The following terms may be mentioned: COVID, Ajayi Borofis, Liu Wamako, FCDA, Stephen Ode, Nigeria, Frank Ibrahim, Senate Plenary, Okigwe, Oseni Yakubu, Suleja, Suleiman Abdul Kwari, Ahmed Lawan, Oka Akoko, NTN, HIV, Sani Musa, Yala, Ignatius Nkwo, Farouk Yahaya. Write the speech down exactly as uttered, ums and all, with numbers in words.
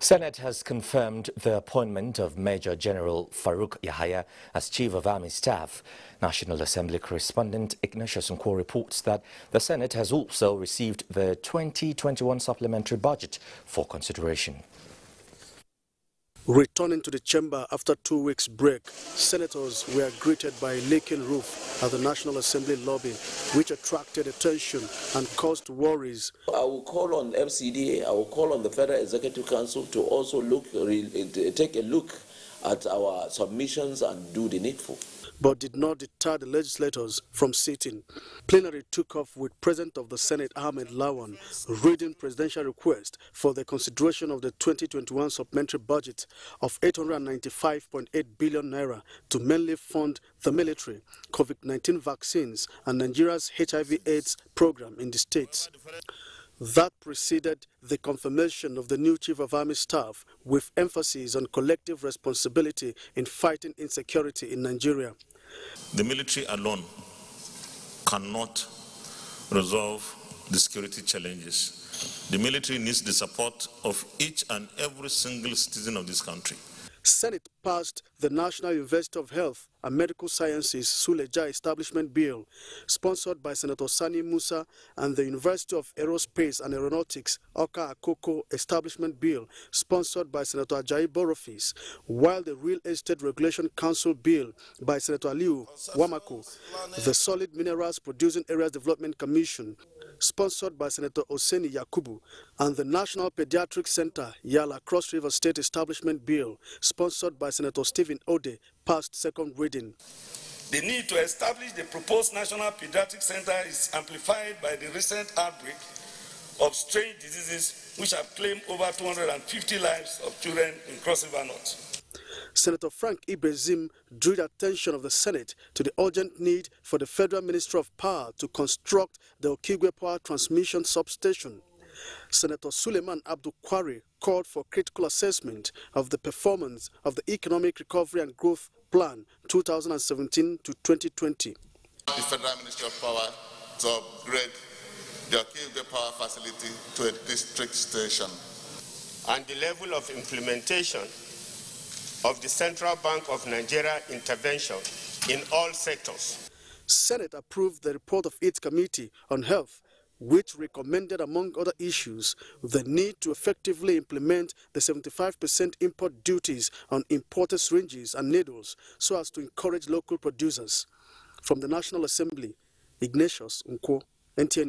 Senate has confirmed the appointment of Major General Farouk Yahaya as Chief of Army Staff. National Assembly correspondent Ignatius Nkwo reports that the Senate has also received the twenty twenty-one supplementary budget for consideration. Returning to the chamber after two weeks' break, senators were greeted by a leaking roof at the National Assembly lobby, which attracted attention and caused worries. I will call on F C D A, I will call on the Federal Executive Council to also look, take a look at our submissions and do the needful. But did not deter the legislators from sitting. Plenary took off with President of the Senate Ahmed Lawan reading presidential request for the consideration of the twenty twenty-one supplementary budget of eight hundred ninety-five point eight billion naira to mainly fund the military, COVID nineteen vaccines and Nigeria's H I V AIDS program in the states. That preceded the confirmation of the new Chief of Army Staff with emphasis on collective responsibility in fighting insecurity in Nigeria. The military alone cannot resolve the security challenges. The military needs the support of each and every single citizen of this country. Senate passed the National University of Health and Medical Sciences Suleja Establishment Bill, sponsored by Senator Sani Musa, and the University of Aerospace and Aeronautics Oka Akoko Establishment Bill, sponsored by Senator Ajayi Borofis, while the Real Estate Regulation Council Bill by Senator Liu Wamako, the Solid Minerals Producing Areas Development Commission, sponsored by Senator Oseni Yakubu, and the National Pediatric Center Yala Cross River State Establishment Bill, sponsored by Senator Stephen Ode, passed second reading. The need to establish the proposed National Pediatric Center is amplified by the recent outbreak of strange diseases which have claimed over two hundred fifty lives of children in Cross River North. Senator Frank Ibrahim drew the attention of the Senate to the urgent need for the Federal Ministry of Power to construct the Okigwe Power Transmission Substation. Senator Suleiman Abdul Kwari called for critical assessment of the performance of the Economic Recovery and Growth Plan twenty seventeen to twenty twenty. The Federal Ministry of Power to upgrade the Okigwe Power Facility to a district station. And the level of implementation of the Central Bank of Nigeria intervention in all sectors. Senate approved the report of its Committee on Health, which recommended, among other issues, the need to effectively implement the seventy-five percent import duties on imported syringes and needles so as to encourage local producers. From the National Assembly, Ignatius Nkwo, N T N.